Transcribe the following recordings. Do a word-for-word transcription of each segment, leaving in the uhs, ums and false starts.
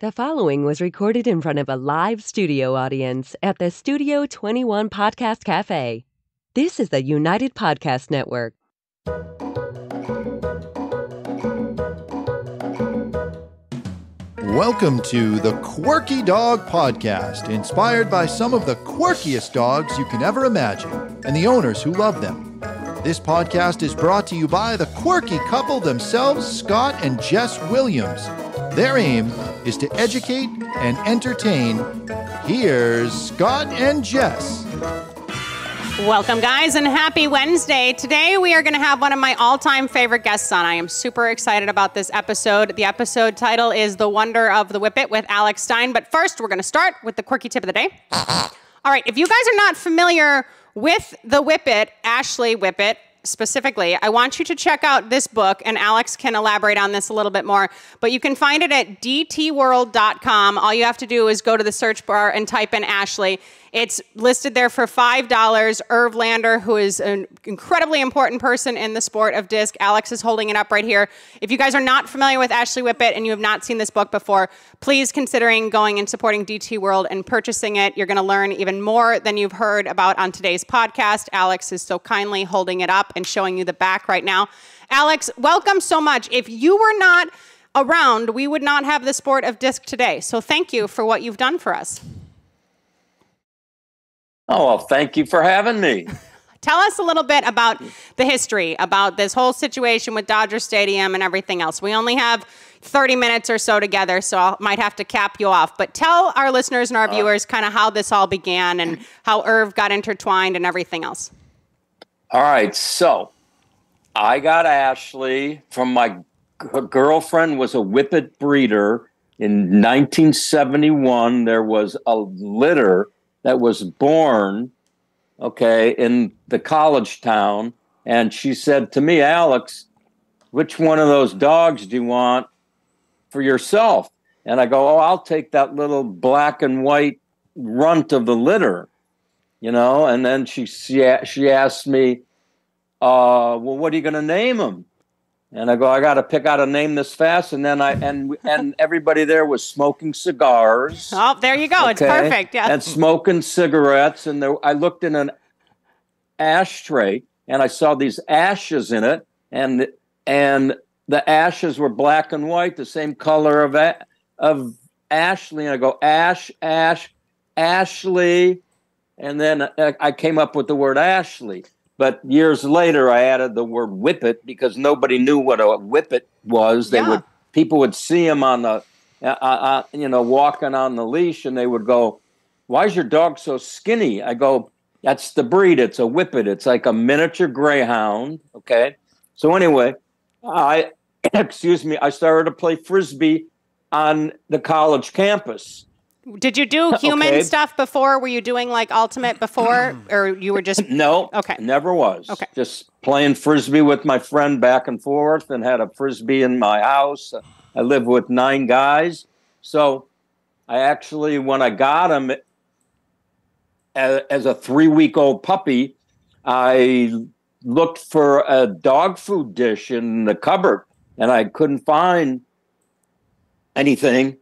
The following was recorded in front of a live studio audience at the Studio twenty-one Podcast Cafe. This is the United Podcast Network. Welcome to the Quirky Dog Podcast, inspired by some of the quirkiest dogs you can ever imagine and the owners who love them. This podcast is brought to you by the quirky couple themselves, Scott and Jess Williams. Their aim is to educate and entertain. Here's Scott and Jess. Welcome, guys, and happy Wednesday. Today, we are going to have one of my all-time favorite guests on. I am super excited about this episode. The episode title is The Wonder of the Whippet with Alex Stein. But first, we're going to start with the quirky tip of the day. All right, if you guys are not familiar with the Whippet, Ashley Whippet, specifically, I want you to check out this book, and Alex can elaborate on this a little bit more, but you can find it at d t world dot com. All you have to do is go to the search bar and type in Ashley. It's listed there for five dollars. Irv Lander, who is an incredibly important person in the sport of disc. Alex is holding it up right here. If you guys are not familiar with Ashley Whippet and you have not seen this book before, please considering going and supporting D T World and purchasing it. You're going to learn even more than you've heard about on today's podcast. Alex is so kindly holding it up and showing you the back right now. Alex, welcome so much. If you were not around, we would not have the sport of disc today. So thank you for what you've done for us. Oh, well, thank you for having me. Tell us a little bit about the history, about this whole situation with Dodger Stadium and everything else. We only have thirty minutes or so together, so I might have to cap you off. But tell our listeners and our viewers kind of how this all began and how Irv got intertwined and everything else. All right, so I got Ashley from my g- girlfriend was a Whippet breeder. In nineteen seventy-one, there was a litter that was born, okay, in the college town. And she said to me, Alex, which one of those dogs do you want for yourself? And I go, oh, I'll take that little black and white runt of the litter, you know? And then she she, she asked me, uh, well, what are you going to name him? And I go, I got to pick out a name this fast. And then I, and, and everybody there was smoking cigars. Oh, there you go. Okay? It's perfect. Yeah. And smoking cigarettes. And there, I looked in an ashtray and I saw these ashes in it. And, and the ashes were black and white, the same color of, a, of Ashley. And I go, Ash, Ash, Ashley. And then I, I came up with the word Ashley. But years later, I added the word whippet because nobody knew what a whippet was. They yeah. would people would see him on the, uh, uh, you know, walking on the leash, and they would go, "Why is your dog so skinny?" I go, "That's the breed. It's a whippet. It's like a miniature greyhound." Okay. So anyway, I excuse me. I started to play frisbee on the college campus. Did you do human okay. stuff before? Were you doing like ultimate before, or you were just no? Okay, never was. Okay, just playing frisbee with my friend back and forth, and had a frisbee in my house. I live with nine guys, so I actually, when I got him as a three-week-old puppy, I looked for a dog food dish in the cupboard, and I couldn't find anything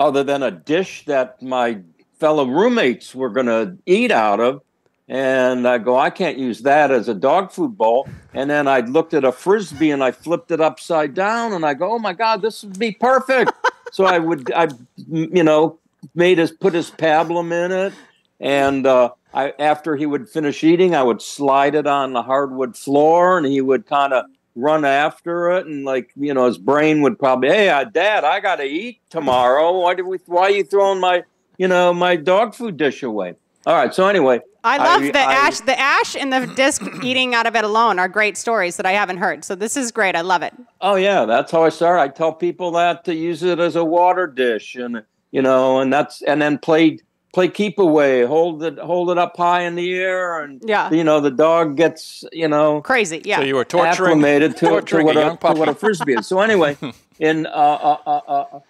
other than a dish that my fellow roommates were going to eat out of. And I go, I can't use that as a dog food bowl. And then I looked at a Frisbee and I flipped it upside down and I go, oh my God, this would be perfect. So I would, I, you know, made his, put his pablum in it. And uh, I, after he would finish eating, I would slide it on the hardwood floor and he would kind of run after it, and like, you know, his brain would probably, hey, uh, Dad, I got to eat tomorrow. Why did we? Why are you throwing my, you know, my dog food dish away? All right. So anyway, I love I, the I, ash, the ash, and the disc eating out of it alone are great stories that I haven't heard. So this is great. I love it. Oh yeah, that's how I started. I tell people that to use it as a water dish, and you know, and that's and then played. Play keep away, hold it, hold it up high in the air, and yeah. you know the dog gets you know crazy. Yeah, so you were torturing, acclimated to, torturing to, what a, a to what a frisbee is. So anyway, in uh, uh, uh, uh,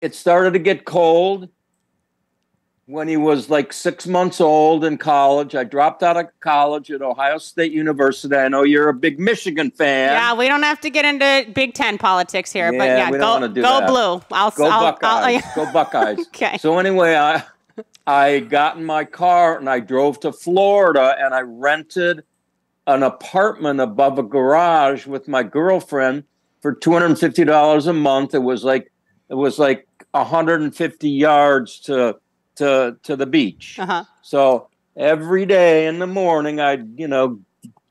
it started to get cold, when he was like six months old in college. I dropped out of college at Ohio State University. I know you're a big Michigan fan. Yeah, we don't have to get into Big Ten politics here, yeah, but yeah, we don't go, do go blue. I'll, go I'll, Buckeyes. I'll, go Buckeyes. Okay. So anyway, I I got in my car and I drove to Florida and I rented an apartment above a garage with my girlfriend for two hundred fifty dollars a month. It was like it was like one hundred fifty yards to to to the beach. Uh-huh. So every day in the morning, I'd, you know,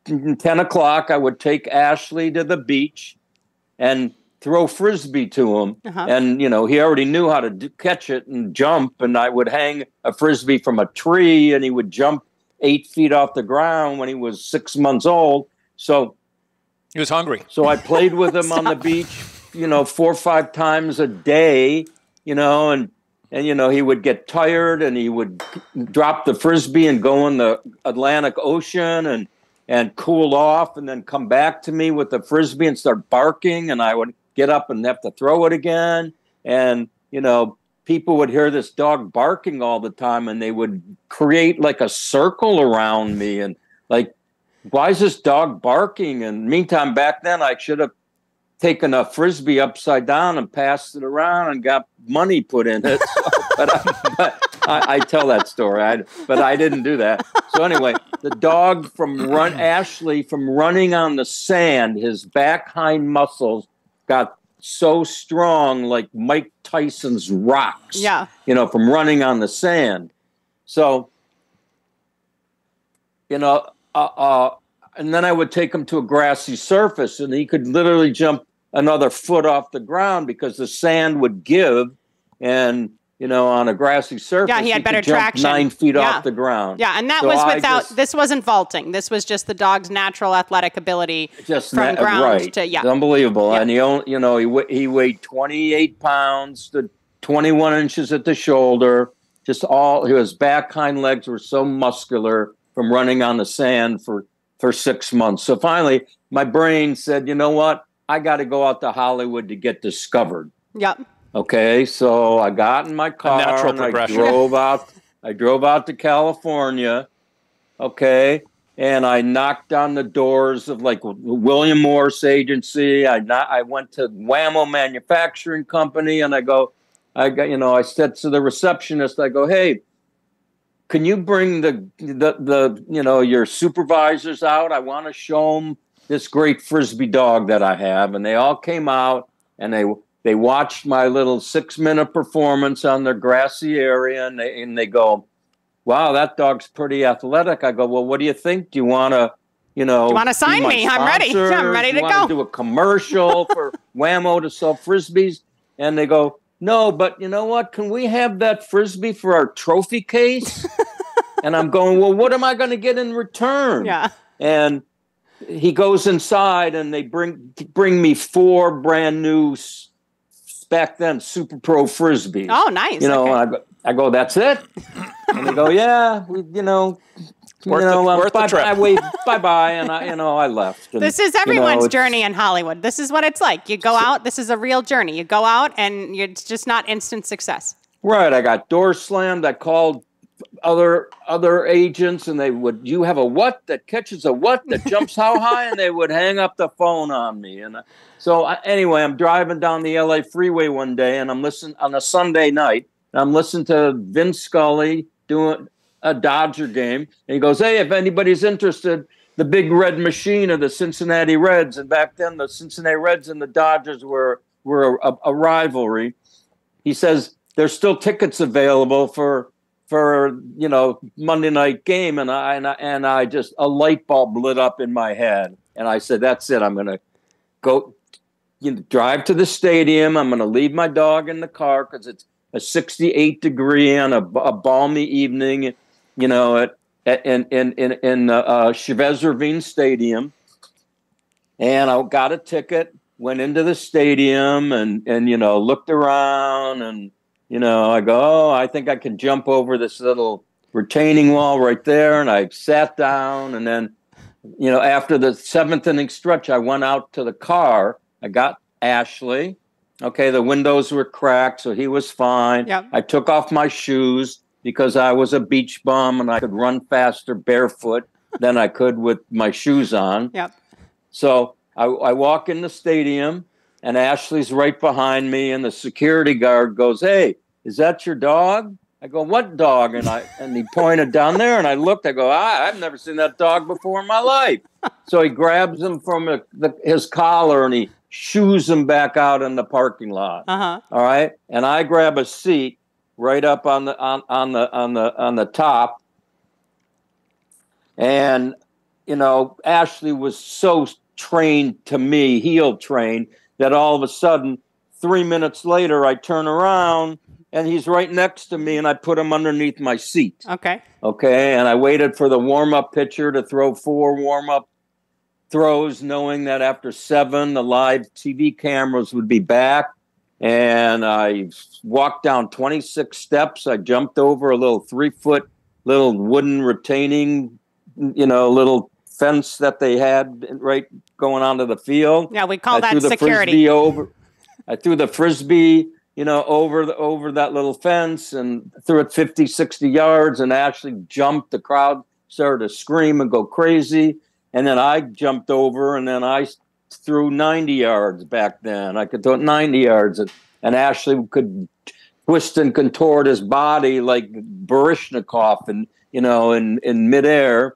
ten o'clock, I would take Ashley to the beach and throw Frisbee to him. Uh-huh. And, you know, he already knew how to do, catch it and jump. And I would hang a Frisbee from a tree and he would jump eight feet off the ground when he was six months old. So he was hungry. So I played with him so. on the beach, you know, four or five times a day, you know, and, and, you know, he would get tired and he would drop the Frisbee and go in the Atlantic Ocean and, and cool off and then come back to me with the Frisbee and start barking. And I would get up and have to throw it again. And, you know, people would hear this dog barking all the time and they would create like a circle around me. And like, why is this dog barking? And meantime, back then I should have taken a Frisbee upside down and passed it around and got money put in it. So, but I, but I, I tell that story, I, but I didn't do that. So anyway, the dog from run, Ashley from running on the sand, his back hind muscles got so strong, like Mike Tyson's rocks, yeah, you know, from running on the sand. So, you know, uh, uh, and then I would take him to a grassy surface and he could literally jump another foot off the ground because the sand would give. And, you know, on a grassy surface, yeah, he had he better could traction. Jump nine feet yeah. off the ground. Yeah. And that so was without, just, this wasn't vaulting. This was just the dog's natural athletic ability just from ground right. to, yeah. It's unbelievable. Yeah. And he only, you know, he, he weighed twenty-eight pounds to twenty-one inches at the shoulder. Just all, his back hind legs were so muscular from running on the sand for, for six months. So finally, my brain said, you know what? I got to go out to Hollywood to get discovered. Yep. Okay, so I got in my car natural and I drove out. I drove out to California. Okay, and I knocked on the doors of like William Morris Agency. I not, I went to Wham-O Manufacturing Company, and I go, I got you know I said to the receptionist, I go, hey, can you bring the the the you know your supervisors out? I want to show them this great Frisbee dog that I have, and they all came out and they. They watched my little six-minute performance on their grassy area, and they, and they go, wow, that dog's pretty athletic. I go, well, what do you think? Do you want to, you know, you want to sign me? I'm ready. I'm ready to go. Do you want to do a commercial for Wham-O to sell Frisbees? And they go, no, but you know what? Can we have that Frisbee for our trophy case? And I'm going, well, what am I going to get in return? Yeah. And he goes inside, and they bring bring me four brand new back then, Super Pro Frisbees. Oh, nice. You know, okay. I, go, I go, that's it? And they go, yeah, we, you know, it's worth, you know, the, um, worth bye, the trip. I waved bye-bye, and, I, you know, I left. And, this is everyone's you know, journey in Hollywood. This is what it's like. You go out. This is a real journey. You go out, and you're, it's just not instant success. Right. I got door slammed. I called other other agents, and they would, you have a what that catches a what that jumps how high? And they would hang up the phone on me. And I, so I, anyway, I'm driving down the L A freeway one day, and I'm listening on a Sunday night, and I'm listening to Vin Scully doing a Dodger game, and he goes, hey, if anybody's interested, the Big Red Machine of the Cincinnati Reds. And back then, the Cincinnati Reds and the Dodgers were, were a, a rivalry. He says, there's still tickets available for for, you know, Monday night game. And I, and I, and I just, a light bulb lit up in my head. And I said, that's it. I'm going to go you know, drive to the stadium. I'm going to leave my dog in the car because it's a sixty-eight degree on a, a balmy evening, you know, at, at in, in, in, in uh, uh, Chavez Ravine Stadium. And I got a ticket, went into the stadium and, and, you know, looked around and, you know, I go, oh, I think I can jump over this little retaining wall right there. And I sat down. And then, you know, after the seventh inning stretch, I went out to the car. I got Ashley. Okay, the windows were cracked, so he was fine. Yep. I took off my shoes. because I was a beach bum and I could run faster barefoot than I could with my shoes on. Yep. So I, I walk in the stadium and Ashley's right behind me and the security guard goes, "Hey, is that your dog?" I go, "What dog?" And I and he pointed down there, and I looked. I go, ah, I've never seen that dog before in my life. So he grabs him from a, the, his collar, and he shoos him back out in the parking lot. Uh-huh. All right, and I grab a seat right up on the on, on the on the on the top, and you know, Ashley was so trained to me, heel trained, that all of a sudden, three minutes later, I turn around. And he's right next to me, and I put him underneath my seat. Okay. Okay, and I waited for the warm-up pitcher to throw four warm-up throws, knowing that after seven, the live T V cameras would be back. And I walked down twenty-six steps. I jumped over a little three-foot, little wooden retaining, you know, little fence that they had right going onto the field. Yeah, we call I that threw the security. Frisbee over. I threw the Frisbee You know, over the, over that little fence and threw it fifty, sixty yards and Ashley jumped. The crowd started to scream and go crazy. And then I jumped over and then I threw ninety yards back then. I could throw it ninety yards. And, and Ashley could twist and contort his body like Baryshnikov and, you know, in, in midair,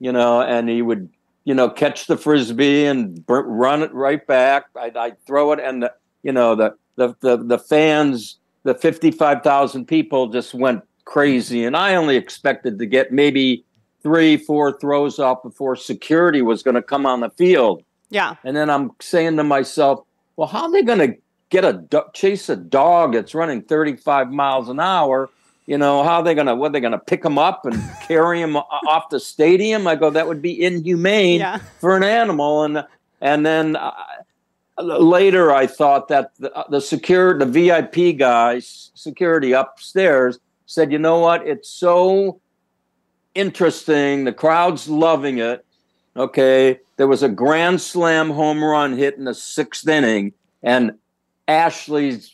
you know, and he would, you know, catch the Frisbee and run it right back. I'd, I'd throw it and, the, you know, the... The, the the fans, the fifty-five thousand people just went crazy. And I only expected to get maybe three, four throws off before security was going to come on the field. Yeah. And then I'm saying to myself, well, how are they going to get a do chase a dog that's running thirty-five miles an hour? You know, how are they going to, what, are they going to pick him up and carry him off the stadium? I go, that would be inhumane yeah. for an animal. And, and then... Uh, Later, I thought that the, the secure, the V I P guys, security upstairs said, you know what? It's so interesting. The crowd's loving it. Okay. There was a grand slam home run hit in the sixth inning, and Ashley's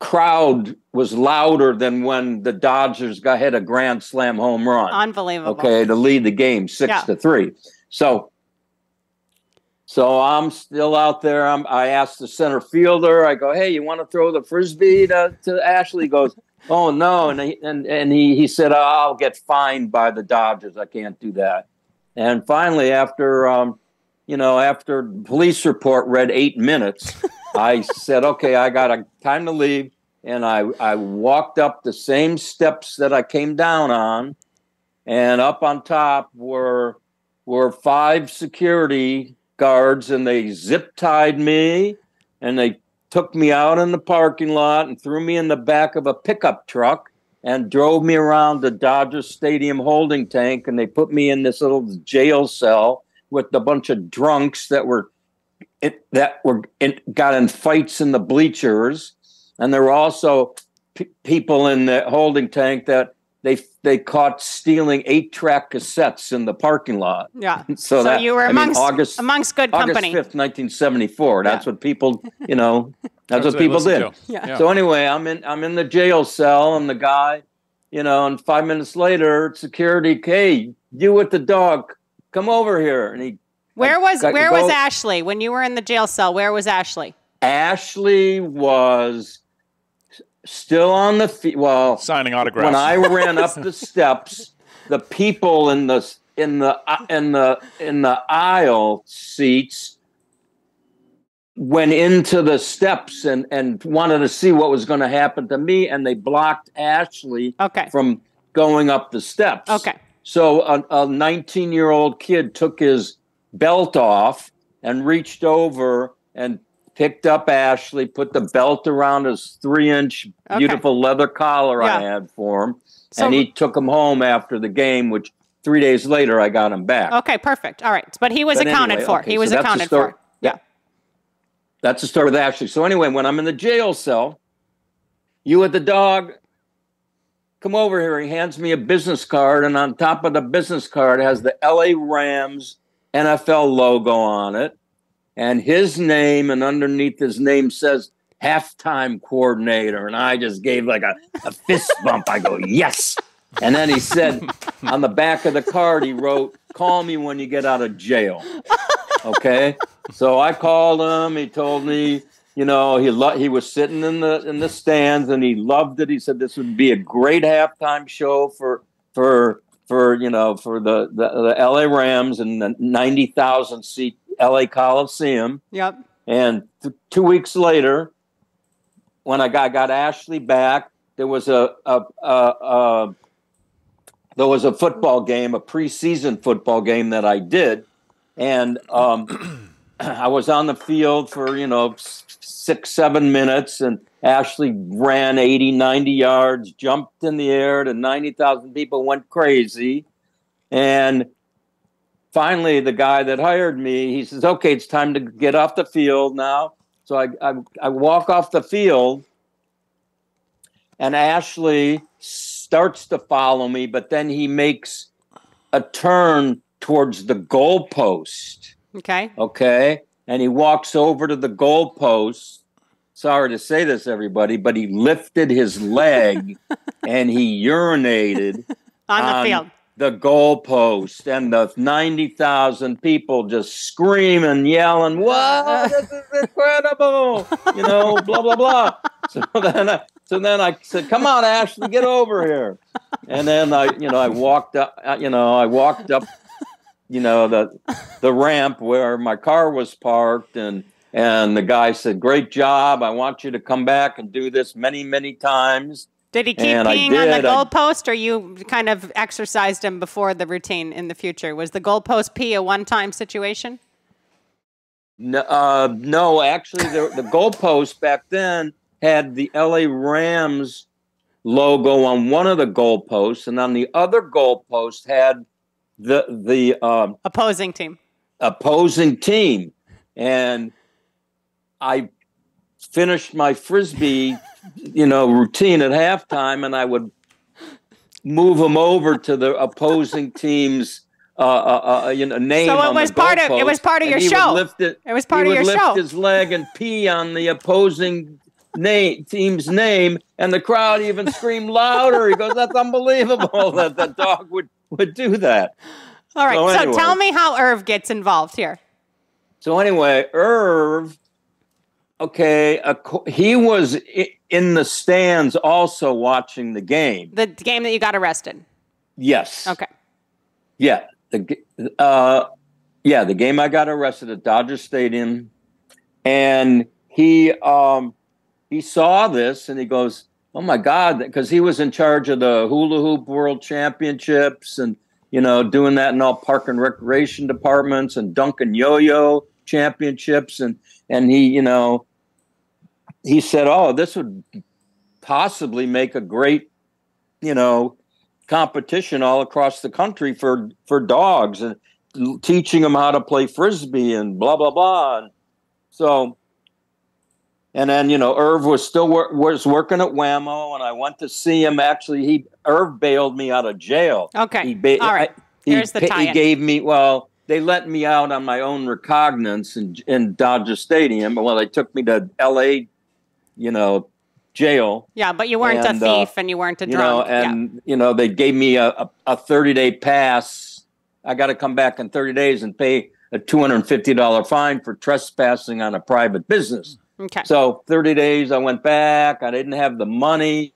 crowd was louder than when the Dodgers got hit a grand slam home run. Unbelievable. Okay. To lead the game six yeah. to three. So, So I'm still out there. I'm, I asked the center fielder. I go, "Hey, you want to throw the Frisbee to, to Ashley?" He goes, "Oh no!" And he, and and he he said, "I'll get fined by the Dodgers. I can't do that." And finally, after um, you know, after police report read eight minutes, I said, "Okay, I got a time to leave." And I I walked up the same steps that I came down on, and up on top were were five security guards, and they zip-tied me, and they took me out in the parking lot and threw me in the back of a pickup truck and drove me around the Dodger Stadium holding tank, and they put me in this little jail cell with a bunch of drunks that were it, that were it, got in fights in the bleachers, and there were also p people in the holding tank that They they caught stealing eight track cassettes in the parking lot. Yeah. So, so that, you were amongst, I mean, August, amongst good company. August fifth, nineteen seventy-four. That's yeah. what people, you know, that's what people did. Yeah. Yeah. So anyway, I'm in I'm in the jail cell, and the guy, you know, and five minutes later, security, "Hey, you with the dog, come over here." And he Where I, was I, where I, was both, Ashley when you were in the jail cell? Where was Ashley? Ashley was still on the feet. Well, signing autographs. When I ran up the steps, the people in the in the in the in the aisle seats went into the steps and and wanted to see what was going to happen to me, and they blocked Ashley okay. from going up the steps. Okay. So a nineteen-year-old kid took his belt off and reached over and picked up Ashley, put the belt around his three-inch beautiful okay. leather collar yeah. I had for him, so, and he took him home after the game, which three days later I got him back. Okay, perfect. All right, but he was but accounted anyway, for. Okay, he was so accounted for. Yeah. yeah. That's the story with Ashley. So anyway, when I'm in the jail cell, you with the dog, come over here. He hands me a business card, and on top of the business card has the L A Rams N F L logo on it. And his name, and underneath his name says halftime coordinator. And I just gave like a, a fist bump. I go, yes. And then he said on the back of the card, he wrote, call me when you get out of jail. Okay. So I called him. He told me, you know, he lo- he was sitting in the in the stands and he loved it. He said this would be a great halftime show for for for you know for the, the, the L A Rams and the ninety thousand seat L A Coliseum. Yep. And th- two weeks later, when I got, got Ashley back, there was a a, a a there was a football game, a preseason football game that I did, and um, I was on the field for you know. six, seven minutes, and Ashley ran eighty, ninety yards, jumped in the air to ninety thousand people, went crazy. And finally, the guy that hired me, he says, okay, it's time to get off the field now. So I, I, I walk off the field, and Ashley starts to follow me, but then he makes a turn towards the goalpost. Okay. Okay. And he walks over to the goalpost. Sorry to say this, everybody, but he lifted his leg and he urinated on the on field, the goalpost, and the ninety thousand people just screaming, yelling, "Wow, this is incredible!" You know, blah blah blah. So then, I, so then I said, "Come on, Ashley, get over here." And then I, you know, I walked up. You know, I walked up. You know, the the ramp where my car was parked, and and the guy said, "Great job! I want you to come back and do this many, many times." Did he keep and peeing on the goalpost, or you kind of exercised him before the routine in the future? Was the goalpost pee a one-time situation? No, uh, no, actually, the, the goalpost back then had the L A Rams logo on one of the goalposts, and on the other goalpost had the the um, opposing team, opposing team, and I finished my frisbee, you know, routine at halftime, and I would move them over to the opposing team's, uh, uh, uh you know, name. So it was part of it was part of your show. Lift it, it was part of your show. He would lift his leg and pee on the opposing name team's name, and the crowd even screamed louder. He goes, "That's unbelievable that the dog would." would do that. All right. So, anyway. So tell me how Irv gets involved here. So anyway, Irv, okay, a, he was in the stands also watching the game. The game that you got arrested? Yes. Okay. Yeah. The, uh, yeah, the game I got arrested at Dodger Stadium. And he um, he saw this and he goes, "Oh my God," because he was in charge of the hula hoop world championships and, you know, doing that in all park and recreation departments and dunk and yo-yo championships. And, and he, you know, he said, "Oh, this would possibly make a great, you know, competition all across the country for, for dogs and teaching them how to play Frisbee and blah, blah, blah." And so, and then, you know, Irv was still wor- was working at Wham-O, and I went to see him. Actually, he Irv bailed me out of jail. Okay, he ba- all right. I, he, Here's the tie-in. He gave me, well, they let me out on my own recognizance in, in Dodger Stadium. Well, they took me to L A, you know, jail. Yeah, but you weren't and, a thief uh, and you weren't a drunk. You know, and, yeah. you know, they gave me a thirty-day pass. I got to come back in thirty days and pay a two hundred fifty dollars fine for trespassing on a private business. Okay. So thirty days, I went back. I didn't have the money.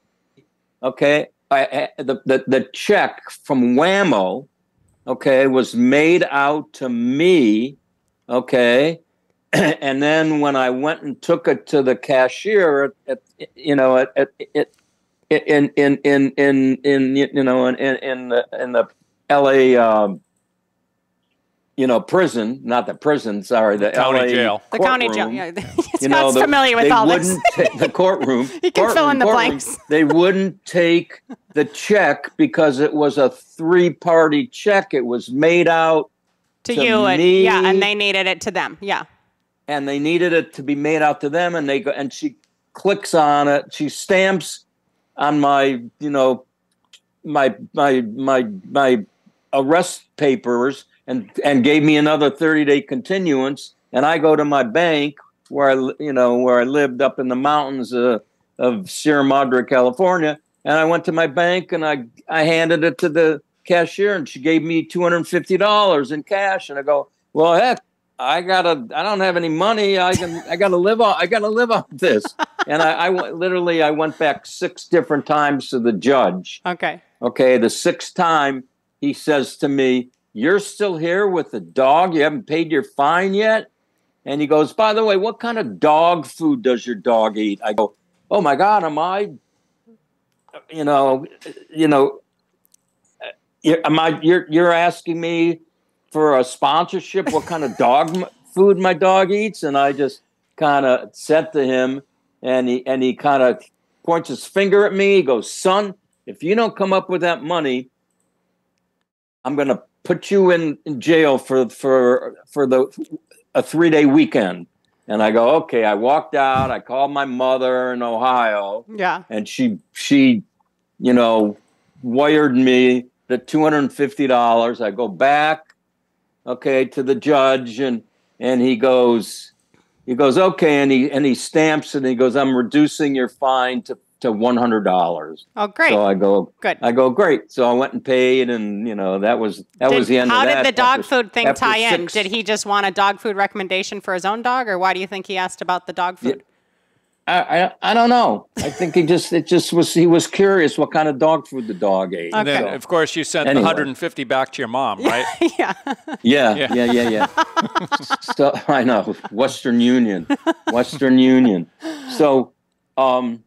Okay. I, I, the, the the check from Wham-O, okay, was made out to me, okay, and then when I went and took it to the cashier, at, at, you know, at, at, at in in in in in you know in in, in the in the L A. Um, You know, prison, not the prison, sorry, the, the county L A jail. Courtroom, the county jail. Yeah. Scott's you know, the, familiar with all this. T- the courtroom. You can courtroom, fill in the courtroom, blanks. They wouldn't take the check because it was a three-party check. It was made out to, to you, and me, yeah, and they needed it to them, yeah. And they needed it to be made out to them, and they go, and she clicks on it. She stamps on my, you know, my my my my arrest papers. And and gave me another thirty-day continuance, and I go to my bank where I, you know, where I lived up in the mountains uh, of Sierra Madre, California. And I went to my bank and I, I handed it to the cashier and she gave me two hundred fifty dollars in cash. And I go, well, heck, I gotta, I don't have any money. I can, I gotta live on, I gotta live on this. And I, I w- literally, I went back six different times to the judge. Okay. Okay. The sixth time he says to me, "You're still here with the dog. You haven't paid your fine yet." And he goes, "By the way, what kind of dog food does your dog eat?" I go, "Oh my God, am I, you know, you know, am I, you're, you're asking me for a sponsorship, what kind of dog m- food my dog eats?" And I just kind of said to him, and he, and he kind of points his finger at me. He goes, "Son, if you don't come up with that money, I'm going to put you in, in jail for, for, for the, a three day weekend." And I go, okay. I walked out, I called my mother in Ohio. Yeah. And she, she, you know, wired me the two hundred fifty dollars. I go back, okay, to the judge, and and he goes, he goes, okay, and he and he stamps it, and he goes, "I'm reducing your fine to to one hundred dollars." Oh, great! So I go, good. I go, great. So I went and paid, and you know that was that did, was the end. How of that. Did the dog after, food thing tie six, in? Did he just want a dog food recommendation for his own dog, or why do you think he asked about the dog food? I I, I don't know. I think he just it just was he was curious what kind of dog food the dog ate. Okay. And then, so, of course, you sent anyway. the one hundred fifty back to your mom, right? yeah. yeah. Yeah. Yeah. Yeah. Yeah. So I know Western Union, Western Union. So, um,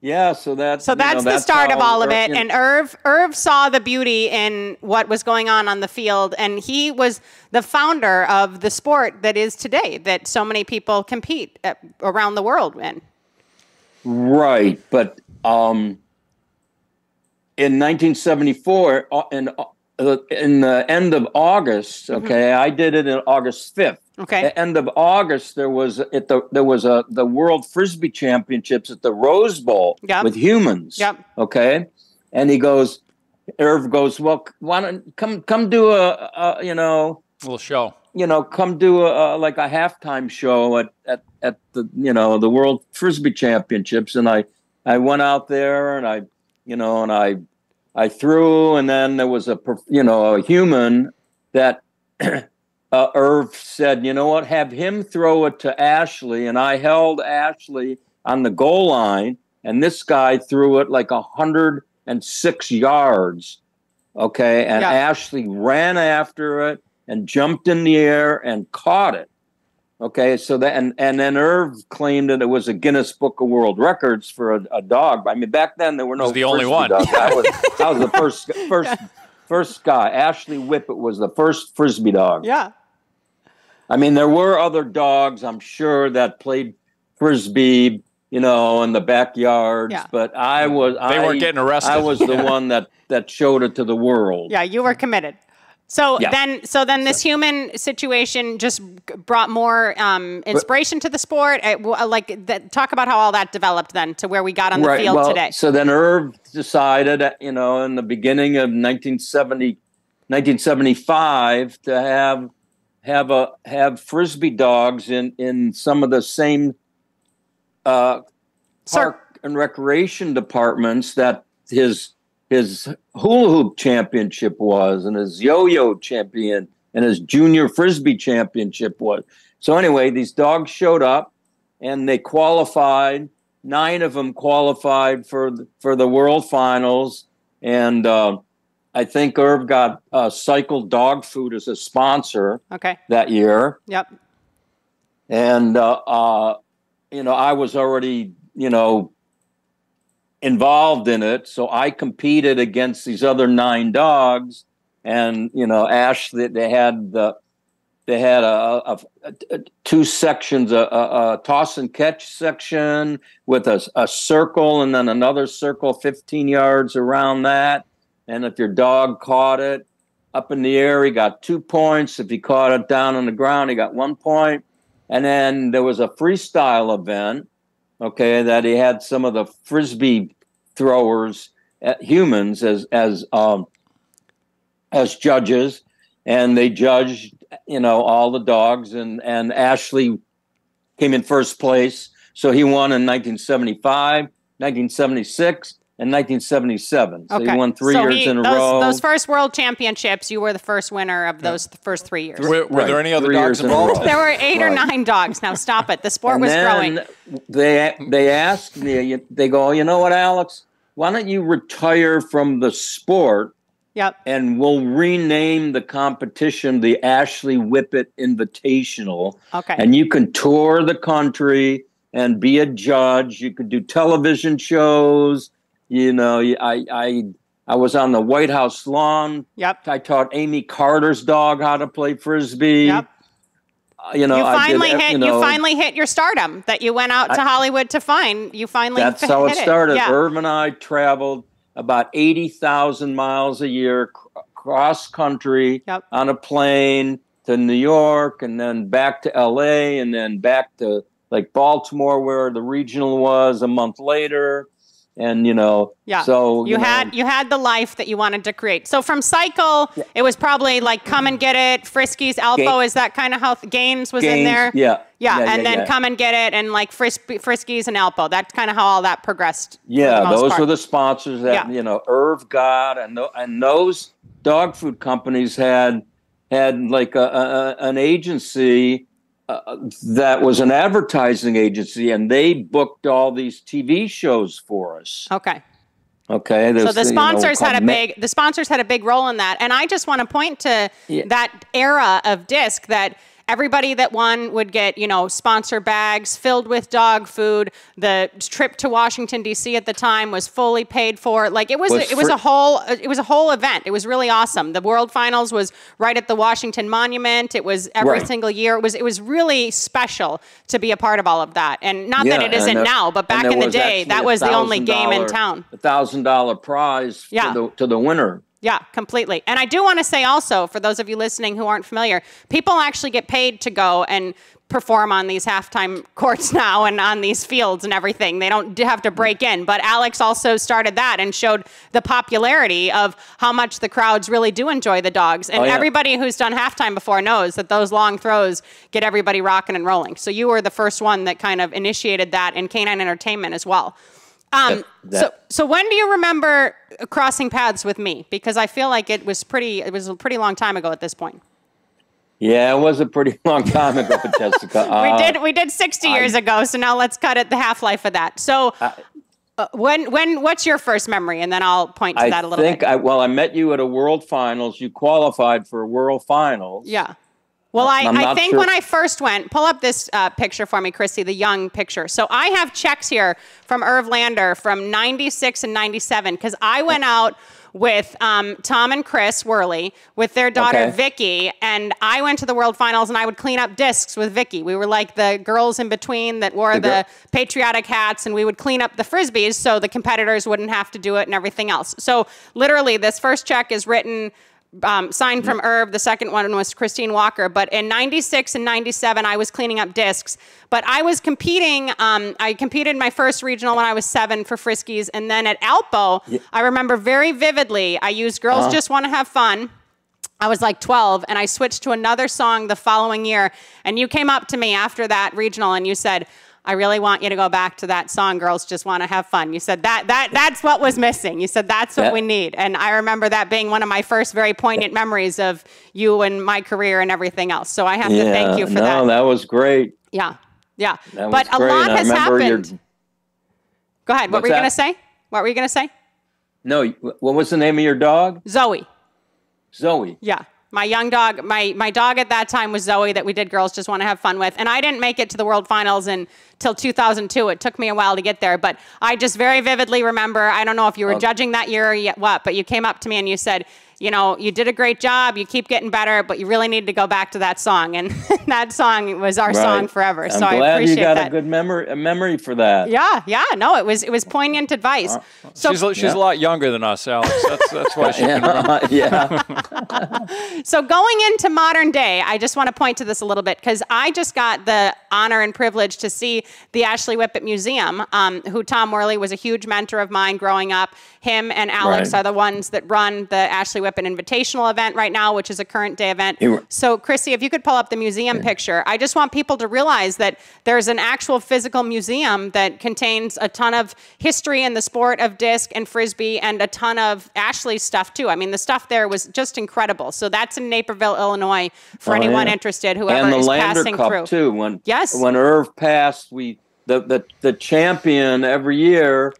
yeah. So that's so that's you know, the that's start of all of it. And Irv Irv saw the beauty in what was going on on the field, and he was the founder of the sport that is today that so many people compete at, around the world in. Right, but um, in nineteen seventy-four, in uh, in the end of August, okay, mm-hmm. I did it in August fifth. Okay, at the end of August, there was at the there was a the World Frisbee Championships at the Rose Bowl yep. with humans. Yep. Okay, and he goes, Irv goes, "Well, why don't come come do a, a you know a little show." You know, come do a, a, like a halftime show at, at, at the, you know, the World Frisbee Championships. And I, I went out there and I, you know, and I, I threw, and then there was a, you know, a human that uh, Irv said, you know what, have him throw it to Ashley. And I held Ashley on the goal line, and this guy threw it like one hundred six yards. Okay. And yeah. Ashley ran after it and jumped in the air and caught it. Okay, so that and, and then Irv claimed that it was a Guinness Book of World Records for a, a dog. I mean, back then there were no. It was the only one. Dogs. I was, I was the first, first, yeah. first guy. Ashley Whippet was the first Frisbee dog. Yeah. I mean, there were other dogs, I'm sure, that played Frisbee, you know, in the backyards. Yeah. But I was. They I, weren't getting arrested. I was the one that that showed it to the world. Yeah, you were committed. So yeah. then, so then, this so. human situation just brought more um, inspiration but, to the sport. It, like, that, talk about how all that developed then to where we got on right, the field well, today. So then, Irv decided, you know, in the beginning of nineteen seventy, nineteen seventy-five, to have have a have frisbee dogs in, in some of the same uh, park Sir. and recreation departments that his. his hula hoop championship was, and his yo-yo champion, and his junior frisbee championship was. So anyway, these dogs showed up, and they qualified. Nine of them qualified for the, for the world finals, and uh, I think Irv got uh, Cycle Dog Food as a sponsor okay. that year. Yep. And uh, uh, you know, I was already you know. involved in it, so I competed against these other nine dogs, and you know, Ashley. They had the, they had a, a, a two sections, a, a, a toss and catch section with a, a circle, and then another circle, fifteen yards around that. And if your dog caught it up in the air, he got two points. If he caught it down on the ground, he got one point. And then there was a freestyle event. Okay, that he had some of the frisbee throwers, at humans, as as um, as judges, and they judged, you know, all the dogs, and and Ashley came in first place. So he won in nineteen seventy-five, nineteen seventy-six, and nineteen seventy-seven. So okay. he won three so years he, in a those, row. Those first world championships, you were the first winner of those yeah. th- first three years. Were, were right. there any other three dogs involved? There were eight right. or nine dogs. Now stop it. The sport and was growing. They they asked me, they go, you know what, Alex? Why don't you retire from the sport? Yep. And we'll rename the competition the Ashley Whippet Invitational. Okay. And you can tour the country and be a judge. You could do television shows. You know, I I I was on the White House lawn. Yep. I taught Amy Carter's dog how to play frisbee. Yep. Uh, you know, you finally I did, hit. You, know, you finally hit your stardom that you went out to I, Hollywood to find. You finally. That's f- how it started. It. Yeah. Irv and I traveled about eighty thousand miles a year c- cross country yep. on a plane to New York and then back to L A and then back to like Baltimore where the regional was a month later. And, you know, yeah. so you, you had know. you had the life that you wanted to create. So from Cycle, yeah. it was probably like Come and Get It, Frisky's, Alpo, Ga- is that kind of how th- Games was Games, in there? Yeah. Yeah, yeah and yeah, then yeah. Come and Get It and like Fris- Frisky's and Alpo. That's kind of how all that progressed. Yeah, those part. were the sponsors that, yeah. you know, Irv got. And, th- and those dog food companies had had like a, a, an agency uh, that was an advertising agency, and they booked all these T V shows for us. Okay. Okay. So the sponsors you know, had a big Ma- the sponsors had a big role in that, and I just want to point to yeah. that era of disc that. Everybody that won would get, you know, sponsor bags filled with dog food. The trip to Washington D C at the time was fully paid for. Like it was, was it was fr- a whole, it was a whole event. It was really awesome. The World Finals was right at the Washington Monument. It was every right. single year. It was, it was really special to be a part of all of that. And not yeah, that it isn't there, now, but back in the day, that was the only game in town. A thousand dollar prize yeah. to the, to the winner. Yeah, completely. And I do want to say also, for those of you listening who aren't familiar, people actually get paid to go and perform on these halftime courts now and on these fields and everything. They don't have to break in. But Alex also started that and showed the popularity of how much the crowds really do enjoy the dogs. And oh, yeah. everybody who's done halftime before knows that those long throws get everybody rocking and rolling. So you were the first one that kind of initiated that in canine entertainment as well. Um, that, that. So, so when do you remember crossing paths with me? Because I feel like it was pretty, it was a pretty long time ago at this point. Yeah, it was a pretty long time ago, Jessica. Uh, we did, we did sixty I, years ago. So now let's cut it the half life of that. So I, uh, when, when, what's your first memory? And then I'll point to I that a little think bit. I, well, I met you at a World Finals. You qualified for a World Finals. Yeah. Well, I, I think sure. when I first went, pull up this uh, picture for me, Chrissy, the young picture. So I have checks here from Irv Lander from ninety-six and ninety-seven because I went out with um, Tom and Chris Worley with their daughter okay. Vicky, and I went to the World Finals, and I would clean up discs with Vicky. We were like the girls in between that wore the, the patriotic hats, and we would clean up the Frisbees so the competitors wouldn't have to do it and everything else. So literally this first check is written... Um, signed from Irv. The second one was Christine Walker. But in ninety-six and ninety-seven, I was cleaning up discs. But I was competing. Um, I competed my first regional when I was seven for Frisky's. And then at Alpo, yeah. I remember very vividly, I used Girls uh-huh. Just Want to Have Fun. I was like twelve, and I switched to another song the following year. And you came up to me after that regional, and you said, I really want you to go back to that song, Girls Just Want to Have Fun. You said that that that's what was missing. You said that's what yeah. we need. And I remember that being one of my first very poignant memories of you and my career and everything else. So I have yeah, to thank you for no, that. No, that was great. Yeah, yeah. That but was great. A lot has happened. Your... Go ahead. What's what were you going to say? What were you going to say? No, what was the name of your dog? Zoe. Zoe. Yeah. My young dog, my my dog at that time was Zoe that we did Girls Just Want to Have Fun with. And I didn't make it to the World Finals until two thousand two. It took me a while to get there. But I just very vividly remember, I don't know if you were okay. judging that year or yet what, but you came up to me and you said, you know, you did a great job. You keep getting better, but you really need to go back to that song. And that song was our right. song forever. I'm so glad I appreciate you got that. a good memory, a memory for that. Yeah, yeah. No, it was it was poignant advice. Uh, so she's, she's yeah. a lot younger than us, Alex. That's that's why she can remember. yeah. So going into modern day, I just want to point to this a little bit because I just got the honor and privilege to see the Ashley Whippet Museum, um, who Tom Worley was a huge mentor of mine growing up. Him and Alex right. are the ones that run the Ashley Whippet Whippet Invitational event right now, which is a current day event. So, Chrissy, if you could pull up the museum picture. I just want people to realize that there's an actual physical museum that contains a ton of history in the sport of disc and frisbee and a ton of Ashley's stuff, too. I mean, the stuff there was just incredible. So that's in Naperville, Illinois, for oh, anyone yeah. interested, whoever is passing Cup, through. And the Lander Cup, too. When, yes. When Irv passed, we the, the, the champion every year...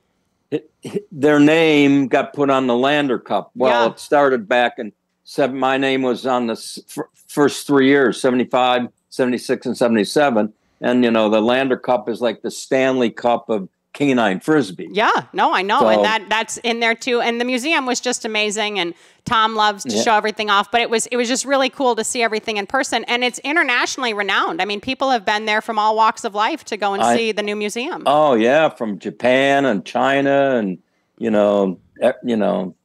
It, their name got put on the Lander Cup. Well, yeah. it started back in seven. My name was on the f first three years, seventy-five, seventy-six, and seventy-seven. And, you know, the Lander Cup is like the Stanley Cup of canine frisbee. Yeah, no, I know. So, and that that's in there too. And the museum was just amazing. And Tom loves to yeah. show everything off, but it was, it was just really cool to see everything in person, and it's internationally renowned. I mean, people have been there from all walks of life to go and I, see the new museum. Oh yeah. From Japan and China and, you know, you know,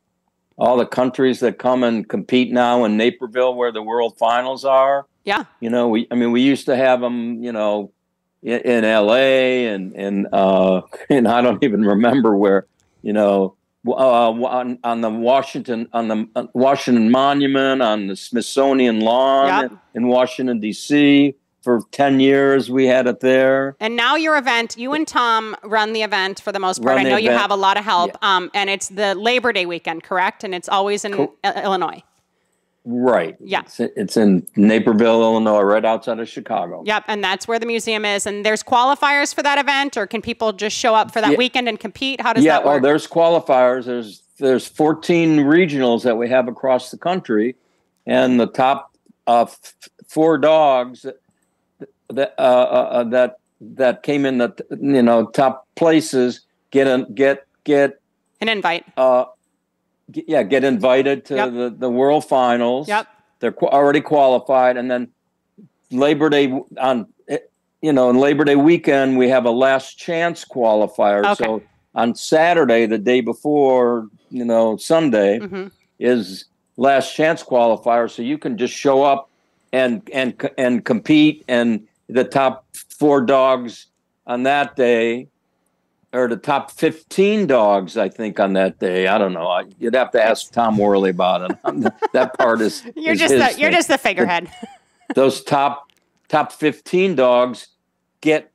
all the countries that come and compete now in Naperville where the world finals are. Yeah. You know, we, I mean, we used to have them, you know, in L A and and uh, and I don't even remember where, you know, uh, on on the Washington on the Washington Monument, on the Smithsonian lawn yep. in Washington D C for ten years we had it there. And now your event, you and Tom run the event for the most part. Run I know you have a lot of help, yeah. um, and it's the Labor Day weekend, correct? And it's always in cool. Illinois. Right. Yeah. It's, it's in Naperville, Illinois, right outside of Chicago. Yep. And that's where the museum is. And there's qualifiers for that event, or can people just show up for that yeah. weekend and compete? How does yeah, that work? Yeah. Well, there's qualifiers. There's there's fourteen regionals that we have across the country, and the top uh, f four dogs that uh, uh, that that came in the you know top places get a, get get an invite. Uh, Yeah, get invited to yep. the, the World Finals. Yep. They're qu already qualified. And then Labor Day, on you know, on Labor Day weekend, we have a last chance qualifier. Okay. So on Saturday, the day before, you know, Sunday, mm-hmm. is last chance qualifier. So you can just show up and, and, and compete. And the top four dogs on that day, or the top fifteen dogs, I think, on that day. I don't know. I, you'd have to ask Tom Worley about it. That part is you're is just his the, you're thing. just the figurehead. Those top top fifteen dogs get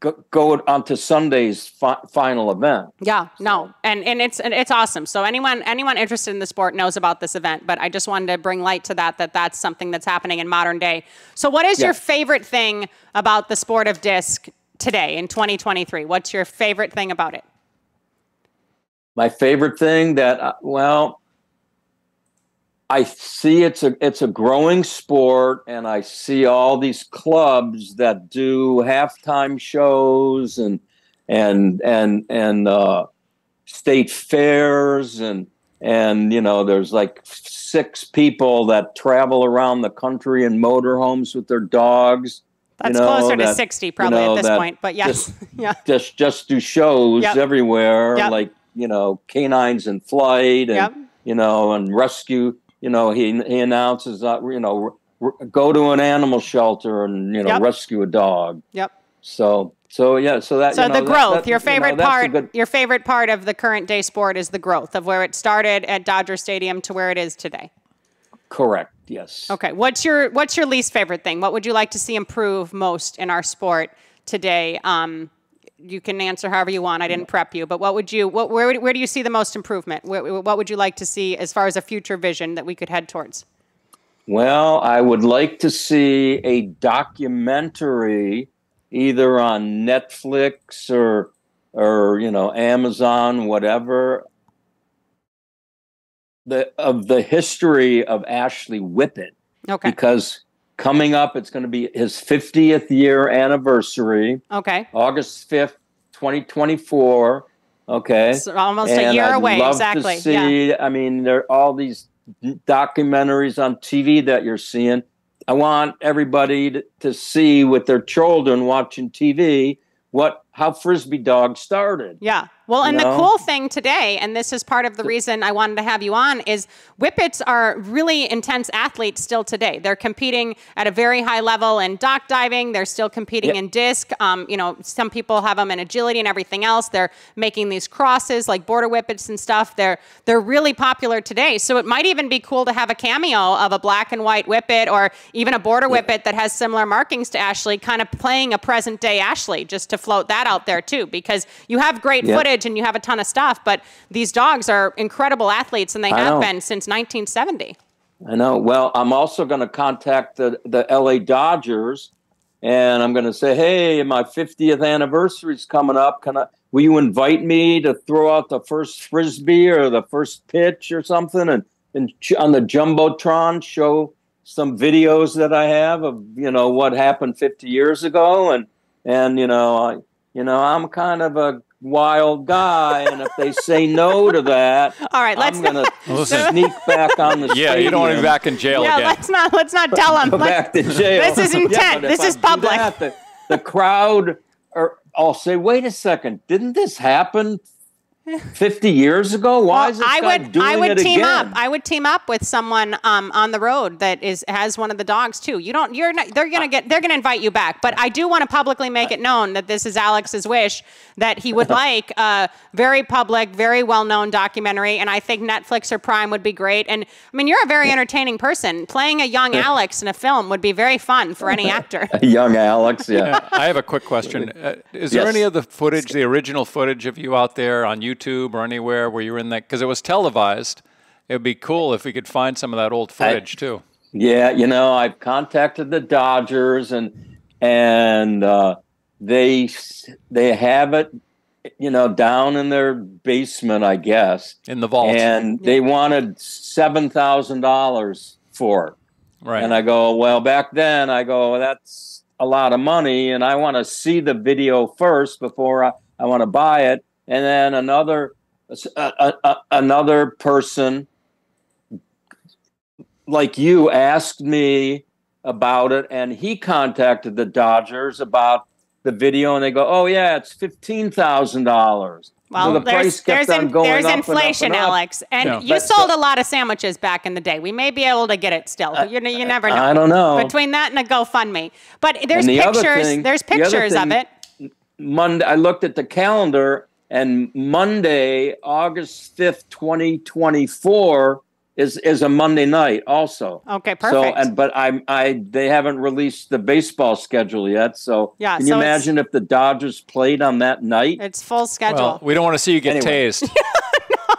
go, go onto Sunday's fi final event. Yeah, so. no, and and it's and it's awesome. So anyone anyone interested in the sport knows about this event. But I just wanted to bring light to that that that's something that's happening in modern day. So what is yeah. your favorite thing about the sport of disc today in twenty twenty-three? What's your favorite thing about it? My favorite thing that, uh, well, I see it's a, it's a growing sport, and I see all these clubs that do halftime shows and, and, and, and, uh, state fairs and, and, you know, there's like six people that travel around the country in motorhomes with their dogs. That's you know, closer that, to sixty probably you know, at this point, but yes. Just, yeah. just, just do shows yep. everywhere, yep. like, you know, Canines in Flight and, yep. you know, and rescue, you know, he, he announces, uh, you know, r go to an animal shelter and, you know, yep. rescue a dog. Yep. So, so yeah, so that, so you know, the growth, that, that, your favorite you know, part, good, your favorite part of the current day sport is the growth of where it started at Dodger Stadium to where it is today. Correct. Yes. Okay. What's your What's your least favorite thing? What would you like to see improve most in our sport today? Um, you can answer however you want. I didn't prep you, but what would you what Where Where do you see the most improvement? Where, what would you like to see as far as a future vision that we could head towards? Well, I would like to see a documentary, either on Netflix or or you know Amazon, whatever. The, of the history of Ashley Whippet, okay. because coming up, it's going to be his fiftieth year anniversary. Okay, August fifth, twenty twenty-four. Okay, so almost and a year I'd away. Love exactly. To see, yeah. I mean, there are all these documentaries on T V that you're seeing. I want everybody to, to see with their children watching T V what how frisbee dogs started. Yeah. Well, and you know? The cool thing today, and this is part of the reason I wanted to have you on, is Whippets are really intense athletes still today. They're competing at a very high level in dock diving. They're still competing yep. in disc. Um, you know, some people have them in agility and everything else. They're making these crosses like border Whippets and stuff. They're, they're really popular today. So it might even be cool to have a cameo of a black and white Whippet or even a border yep. Whippet that has similar markings to Ashley, kind of playing a present day Ashley, just to float that out there too, because you have great yep. footage and you have a ton of stuff, but these dogs are incredible athletes and they I have know. been since nineteen seventy. I know. Well, I'm also going to contact the, the L A Dodgers and I'm going to say, hey, my fiftieth anniversary is coming up. Can I, will you invite me to throw out the first Frisbee or the first pitch or something and, and on the Jumbotron show some videos that I have of, you know, what happened fifty years ago. And, and, you know, I, you know, I'm kind of a wild guy, and if they say no to that, all right, let's I'm going to sneak back on the stadium. Yeah, you don't want to be back in jail yeah, again. Yeah, let's not, let's not tell them. Go back to jail. This is intent. Yeah, this is I public. That, the, the crowd, are, I'll say, wait a second, didn't this happen fifty years ago? Why well, is this I guy would, doing I would it team again? Up. I would team up with someone um, on the road that is has one of the dogs too. You don't. You're not. They're gonna get. They're gonna invite you back. But I do want to publicly make it known that this is Alex's wish, that he would like a very public, very well-known documentary. And I think Netflix or Prime would be great. And I mean, you're a very entertaining person. Playing a young Alex in a film would be very fun for any actor. Young Alex. Yeah. yeah. I have a quick question. Uh, is yes. there any of the footage, the original footage of you out there on YouTube? YouTube or anywhere where you were in that, because it was televised. It would be cool if we could find some of that old footage I, too. Yeah, you know, I've contacted the Dodgers and and uh, they they have it, you know, down in their basement, I guess, in the vault. And yeah. they wanted seven thousand dollars for it. Right. And I go, well, back then I go, that's a lot of money, and I want to see the video first before I, I want to buy it. And then another uh, uh, another person like you asked me about it, and he contacted the Dodgers about the video, and they go, "Oh yeah, it's fifteen thousand dollars." Well, so the there's, price kept there's, on in, going there's up inflation, and up and up. Alex, and no. you That's sold a lot of sandwiches back in the day. We may be able to get it still. I, you you never know. I don't know between that and a GoFundMe. But there's the pictures. Thing, there's pictures the thing, of it. Monday, I looked at the calendar. And Monday, August fifth, twenty twenty-four, is is a Monday night also. Okay, perfect. So, and but I I they haven't released the baseball schedule yet. So yeah, can so you imagine if the Dodgers played on that night? It's full schedule. Well, we don't want to see you get anyway. tased.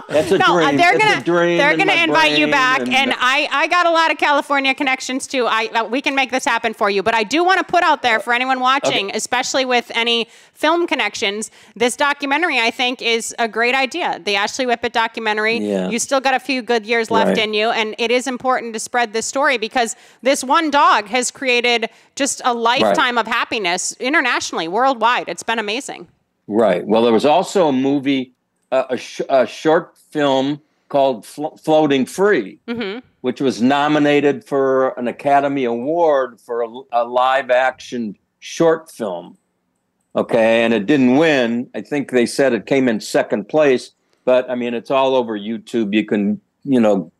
That's a no, dream. They're gonna, they're gonna invite you back, and, and I, I got a lot of California connections too. I, uh, we can make this happen for you, but I do want to put out there for anyone watching, okay. especially with any film connections, this documentary I think is a great idea. The Ashley Whippet documentary. Yeah. You still got a few good years left right. in you, and it is important to spread this story because this one dog has created just a lifetime right. of happiness internationally, worldwide. It's been amazing. Right. Well, there was also a movie. Uh, a, sh a short film called Flo Floating Free, mm-hmm. which was nominated for an Academy Award for a, a live-action short film. Okay, and it didn't win. I think they said it came in second place, but, I mean, it's all over YouTube. You can, you know,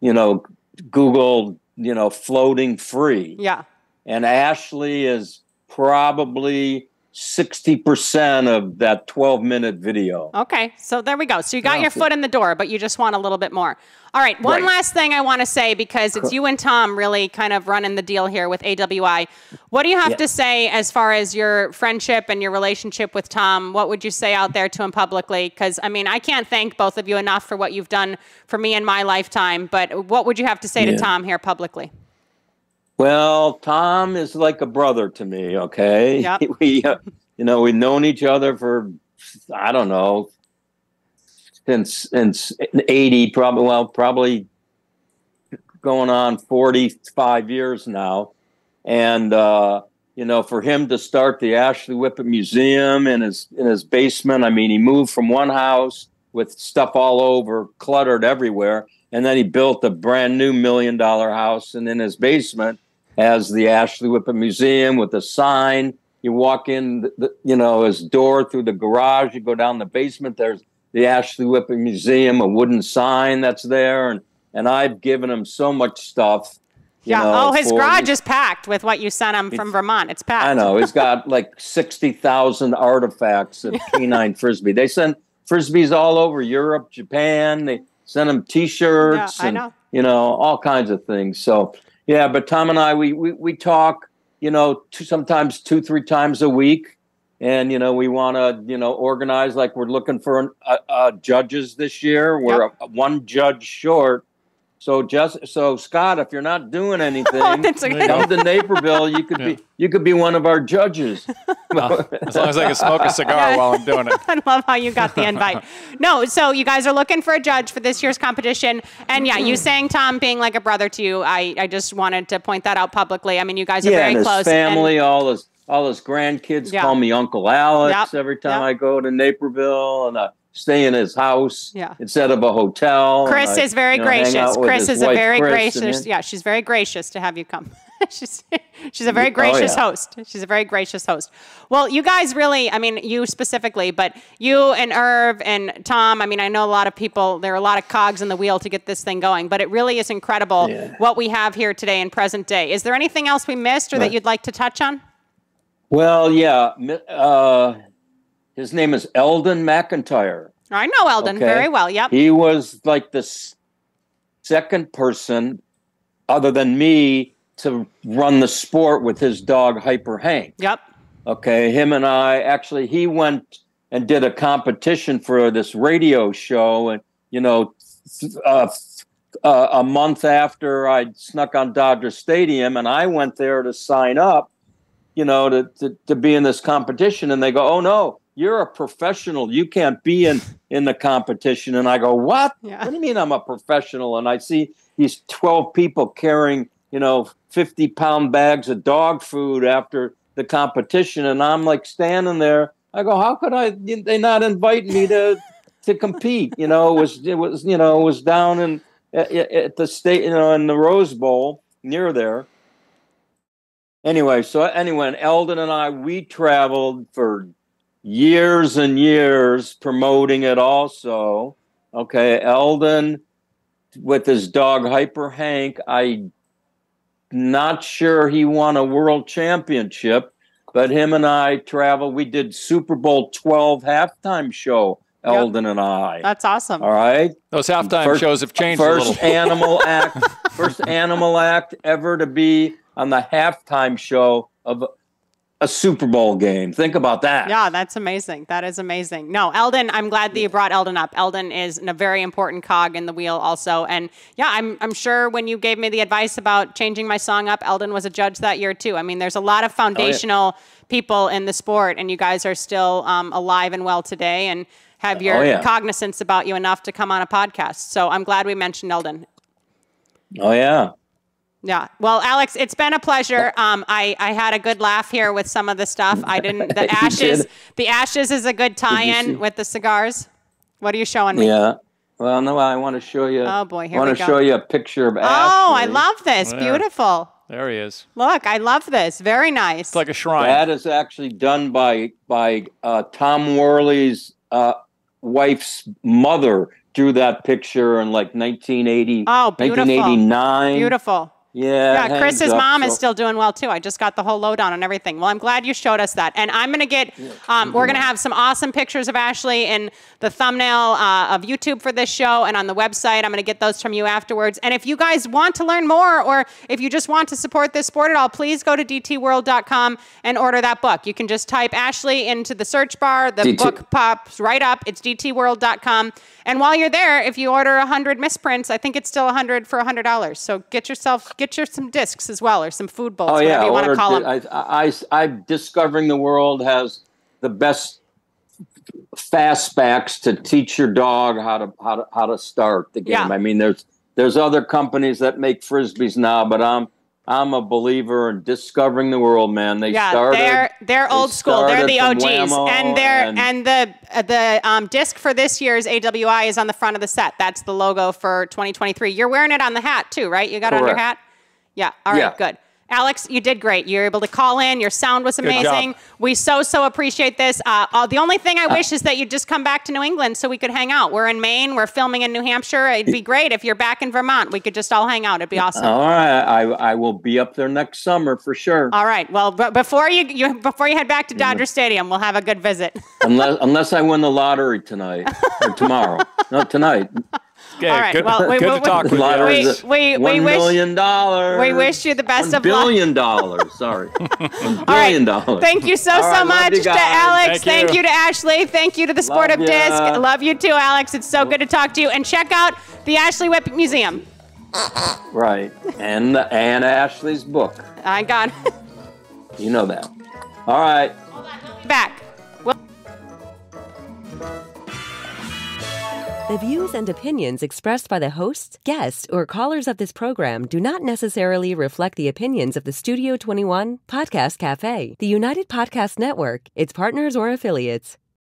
you know, Google, you know, Floating Free. Yeah. And Ashley is probably sixty percent of that twelve minute video. Okay, so there we go. So you got your foot in the door, but you just want a little bit more. All right, one right. last thing I want to say, because it's you and Tom really kind of running the deal here with A W I. What do you have yeah. to say as far as your friendship and your relationship with Tom? What would you say out there to him publicly? Because, I mean, I can't thank both of you enough for what you've done for me in my lifetime, but what would you have to say yeah. to Tom here publicly? Well, Tom is like a brother to me, okay? Yep. We, uh, you know, we've known each other for, I don't know, since, since eighty, probably, well, probably going on forty-five years now. And, uh, you know, for him to start the Ashley Whippet Museum in his, in his basement, I mean, he moved from one house with stuff all over, cluttered everywhere, and then he built a brand new million dollar house, and in his basement, as the Ashley Whippet Museum with a sign, You walk in, the, you know, his door through the garage. You go down the basement. There's the Ashley Whippet Museum, a wooden sign that's there. And, and I've given him so much stuff. You yeah. know, oh, his for, garage is packed with what you sent him from Vermont. It's packed. I know. He's got like sixty thousand artifacts of canine Frisbee. They send Frisbees all over Europe, Japan. They send him T-shirts yeah, and, know. you know, all kinds of things. So, yeah, but Tom and I, we we, we talk, you know, two, sometimes two, three times a week. And, you know, we want to, you know, organize, like we're looking for an, uh, uh, judges this year. We're yep. a, one judge short. So just so Scott, if you're not doing anything, oh, okay. come to Naperville. You could yeah. be you could be one of our judges. Well, as long as I can smoke a cigar yeah. while I'm doing it. I love how you got the invite. No, so you guys are looking for a judge for this year's competition, and yeah, you saying Tom being like a brother to you, I I just wanted to point that out publicly. I mean, you guys are yeah, very and his close. Family, and all his all his grandkids yeah. call me Uncle Alex yep. every time yep. I go to Naperville, and I stay in his house yeah. instead of a hotel. Chris I, is very you know, gracious. Chris is a very Chris gracious. Yeah, she's very gracious to have you come. she's she's a very gracious oh, yeah. host. She's a very gracious host. Well, you guys really, I mean, you specifically, but you and Irv and Tom, I mean, I know a lot of people, there are a lot of cogs in the wheel to get this thing going, but it really is incredible yeah. what we have here today in present day. Is there anything else we missed or right. that you'd like to touch on? Well, yeah. Uh, His name is Eldon McIntyre. I know Eldon okay. very well, yep. He was like the second person other than me to run the sport with his dog, Hyper Hank. Yep. Okay, him and I, actually, he went and did a competition for this radio show. And, you know, uh, uh, a month after I snuck on Dodger Stadium and I went there to sign up, you know, to, to, to be in this competition. And they go, oh, no. You're a professional. You can't be in, in the competition. And I go, what? Yeah. What do you mean I'm a professional? And I see these twelve people carrying, you know, fifty pound bags of dog food after the competition. And I'm like standing there. I go, how could I, they not invite me to, to compete? You know, it was, it was, you know, it was down in, at, at the state, you know, in the Rose Bowl near there. Anyway. So anyway, and Eldon and I, we traveled for years and years promoting it also. Okay, Eldon with his dog Hyper Hank, I'm not sure he won a world championship, but him and I traveled. We did Super Bowl twelve halftime show, Eldon yep. and I. That's awesome. All right. Those halftime first, shows have changed first a little. Animal act, first animal act ever to be on the halftime show of a Super Bowl game. Think about that. Yeah, that's amazing. That is amazing. No, Eldon, I'm glad that you brought Eldon up. Eldon is a very important cog in the wheel also. And yeah, I'm, I'm sure when you gave me the advice about changing my song up, Eldon was a judge that year too. I mean, there's a lot of foundational oh, yeah. people in the sport, and you guys are still um, alive and well today and have your oh, yeah. cognizance about you enough to come on a podcast. So I'm glad we mentioned Eldon. Oh, yeah. Yeah. Well, Alex, it's been a pleasure. Um, I, I had a good laugh here with some of the stuff. I didn't, the ashes, did. the ashes is a good tie-in with the cigars. What are you showing me? Yeah. Well, no, I want to show you. Oh boy, here I want to show you a picture of Ashley. Oh, I love this. There. Beautiful. There he is. Look, I love this. Very nice. It's like a shrine. That is actually done by, by, uh, Tom Worley's, uh, wife's mother drew that picture in like nineteen eighty. Oh, beautiful. nineteen eighty-nine. Beautiful. Yeah, yeah. Chris's up, mom so. is still doing well too. I just got the whole lowdown on everything. Well, I'm glad you showed us that. And I'm gonna get, yeah, um, we're gonna have some awesome pictures of Ashley in the thumbnail uh, of YouTube for this show and on the website. I'm gonna get those from you afterwards. And if you guys want to learn more, or if you just want to support this sport at all, please go to d t world dot com and order that book. You can just type Ashley into the search bar. The D T book pops right up. It's d t world dot com. And while you're there, if you order a hundred misprints, I think it's still a hundred for a hundred dollars. So get yourself get. Get you some discs as well, or some food bowls, oh, whatever yeah. you want or to call them. I, I, I'm Discovering the World has the best fastbacks to teach your dog how to how to how to start the game. Yeah. I mean, there's there's other companies that make Frisbees now, but I'm I'm a believer in Discovering the World, man. They yeah, started. They're they're old they school. They're the O Gs, and they're and, and the uh, the um, disc for this year's A W I is on the front of the set. That's the logo for twenty twenty-three. You're wearing it on the hat too, right? You got correct. It on your hat. Yeah. All right. Yeah. Good. Alex, you did great. You were able to call in. Your sound was amazing. We so, so appreciate this. Uh, uh, the only thing I wish is that you'd just come back to New England so we could hang out. We're in Maine. We're filming in New Hampshire. It'd be great if you're back in Vermont. We could just all hang out. It'd be awesome. All right. I, I will be up there next summer for sure. All right. Well, b before you, you before you head back to Dodger Stadium, we'll have a good visit. unless, unless I win the lottery tonight or tomorrow. No, tonight. Okay, all right. Good, well, we, good we, to talk. We, with you. we, we, One we wish, million dollars. We wish you the best of luck. One billion dollars. Sorry. One billion dollars. Thank you so all so right, much to Alex. Thank you. Thank you to Ashley. Thank you to the Sport love of ya. Disc. Love you too, Alex. It's so good to talk to you. And check out the Ashley Whippet Museum. Right, and and Ashley's book. I got it. You know that. All right. Back. The views and opinions expressed by the hosts, guests, or callers of this program do not necessarily reflect the opinions of the Studio twenty-one Podcast Cafe, the United Podcast Network, its partners or affiliates.